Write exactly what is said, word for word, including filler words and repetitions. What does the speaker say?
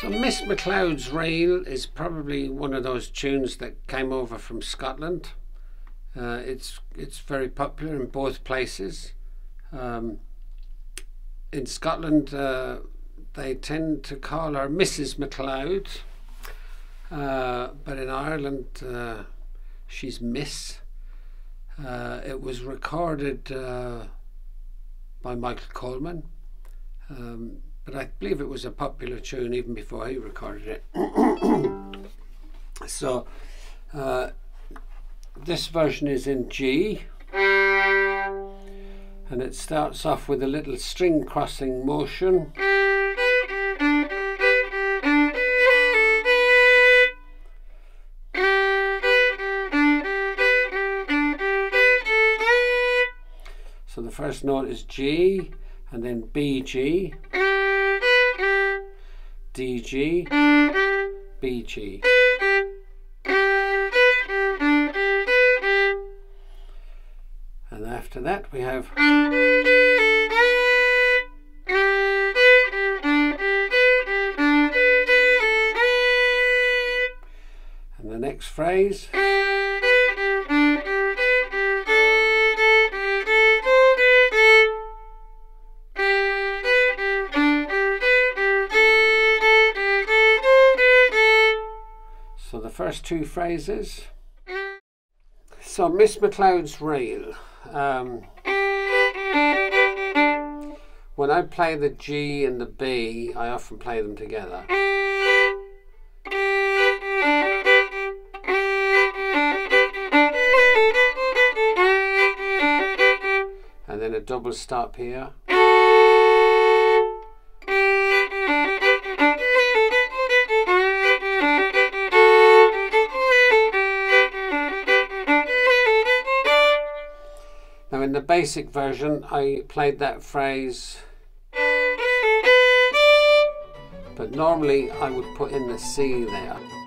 So Miss McLeod's Reel is probably one of those tunes that came over from Scotland. Uh, it's, it's very popular in both places. Um, in Scotland uh, they tend to call her Missus McLeod, uh, but in Ireland uh, she's Miss. Uh, it was recorded uh, by Michael Coleman. Um, But I believe it was a popular tune even before he recorded it. So uh, this version is in G, and it starts off with a little string crossing motion, so the first note is G, and then B G, D G, B G. And after that we have and the next phrase. So the first two phrases. So Miss McLeod's Reel. Um, when I play the G and the B, I often play them together. And then a double stop here. Now in the basic version I played that phrase, but normally I would put in the C there.